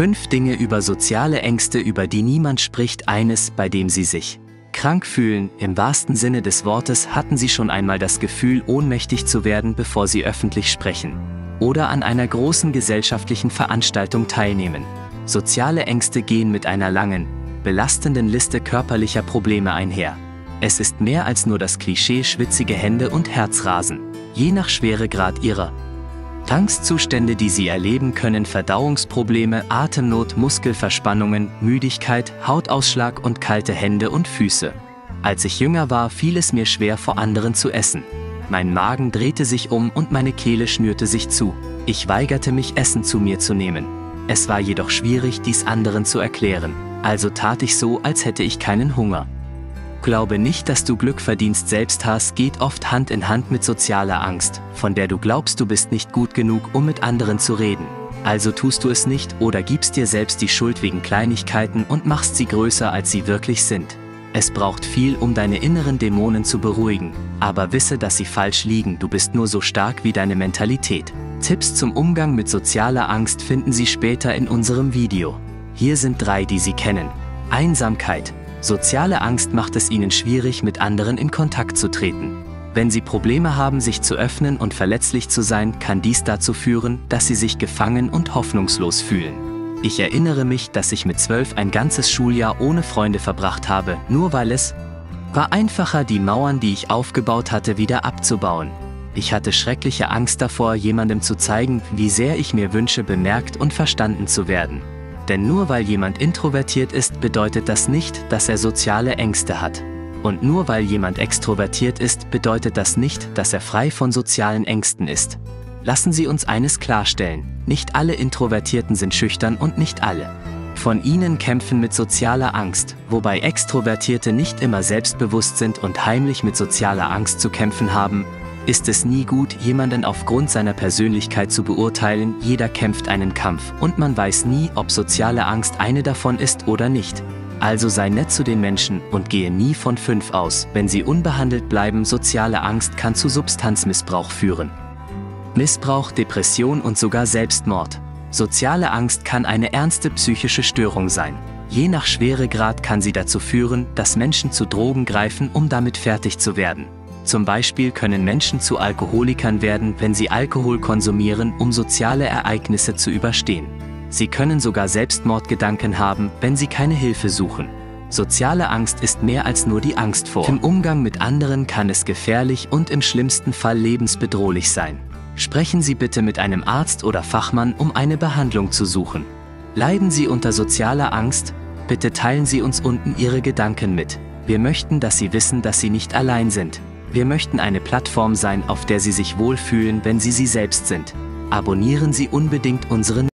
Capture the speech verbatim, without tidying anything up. Fünf Dinge über soziale Ängste, über die niemand spricht. Eines, bei dem Sie sich krank fühlen. Im wahrsten Sinne des Wortes, hatten Sie schon einmal das Gefühl, ohnmächtig zu werden, bevor Sie öffentlich sprechen oder an einer großen gesellschaftlichen Veranstaltung teilnehmen. Soziale Ängste gehen mit einer langen, belastenden Liste körperlicher Probleme einher. Es ist mehr als nur das Klischee schwitzige Hände und Herzrasen. Je nach Schweregrad Ihrer Angstzustände, die Sie erleben können, Verdauungsprobleme, Atemnot, Muskelverspannungen, Müdigkeit, Hautausschlag und kalte Hände und Füße. Als ich jünger war, fiel es mir schwer, vor anderen zu essen. Mein Magen drehte sich um und meine Kehle schnürte sich zu. Ich weigerte mich, Essen zu mir zu nehmen. Es war jedoch schwierig, dies anderen zu erklären. Also tat ich so, als hätte ich keinen Hunger. Glaube nicht, dass du Glück verdienst. Selbsthass geht oft Hand in Hand mit sozialer Angst, von der du glaubst, du bist nicht gut genug, um mit anderen zu reden. Also tust du es nicht oder gibst dir selbst die Schuld wegen Kleinigkeiten und machst sie größer, als sie wirklich sind. Es braucht viel, um deine inneren Dämonen zu beruhigen, aber wisse, dass sie falsch liegen. Du bist nur so stark wie deine Mentalität. Tipps zum Umgang mit sozialer Angst finden Sie später in unserem Video. Hier sind drei, die Sie kennen. Einsamkeit. Soziale Angst macht es ihnen schwierig, mit anderen in Kontakt zu treten. Wenn sie Probleme haben, sich zu öffnen und verletzlich zu sein, kann dies dazu führen, dass sie sich gefangen und hoffnungslos fühlen. Ich erinnere mich, dass ich mit zwölf ein ganzes Schuljahr ohne Freunde verbracht habe, nur weil es war einfacher, die Mauern, die ich aufgebaut hatte, wieder abzubauen. Ich hatte schreckliche Angst davor, jemandem zu zeigen, wie sehr ich mir wünsche, bemerkt und verstanden zu werden. Denn nur weil jemand introvertiert ist, bedeutet das nicht, dass er soziale Ängste hat. Und nur weil jemand extrovertiert ist, bedeutet das nicht, dass er frei von sozialen Ängsten ist. Lassen Sie uns eines klarstellen: Nicht alle Introvertierten sind schüchtern und nicht alle von ihnen kämpfen mit sozialer Angst, wobei Extrovertierte nicht immer selbstbewusst sind und heimlich mit sozialer Angst zu kämpfen haben. Ist es nie gut, jemanden aufgrund seiner Persönlichkeit zu beurteilen. Jeder kämpft einen Kampf und man weiß nie, ob soziale Angst eine davon ist oder nicht. Also sei nett zu den Menschen und gehe nie von fünf aus, wenn sie unbehandelt bleiben. Soziale Angst kann zu Substanzmissbrauch führen. Missbrauch, Depression und sogar Selbstmord. Soziale Angst kann eine ernste psychische Störung sein. Je nach Schweregrad kann sie dazu führen, dass Menschen zu Drogen greifen, um damit fertig zu werden. Zum Beispiel können Menschen zu Alkoholikern werden, wenn sie Alkohol konsumieren, um soziale Ereignisse zu überstehen. Sie können sogar Selbstmordgedanken haben, wenn sie keine Hilfe suchen. Soziale Angst ist mehr als nur die Angst vor. Im Umgang mit anderen kann es gefährlich und im schlimmsten Fall lebensbedrohlich sein. Sprechen Sie bitte mit einem Arzt oder Fachmann, um eine Behandlung zu suchen. Leiden Sie unter sozialer Angst? Bitte teilen Sie uns unten Ihre Gedanken mit. Wir möchten, dass Sie wissen, dass Sie nicht allein sind. Wir möchten eine Plattform sein, auf der Sie sich wohlfühlen, wenn Sie Sie selbst sind. Abonnieren Sie unbedingt unseren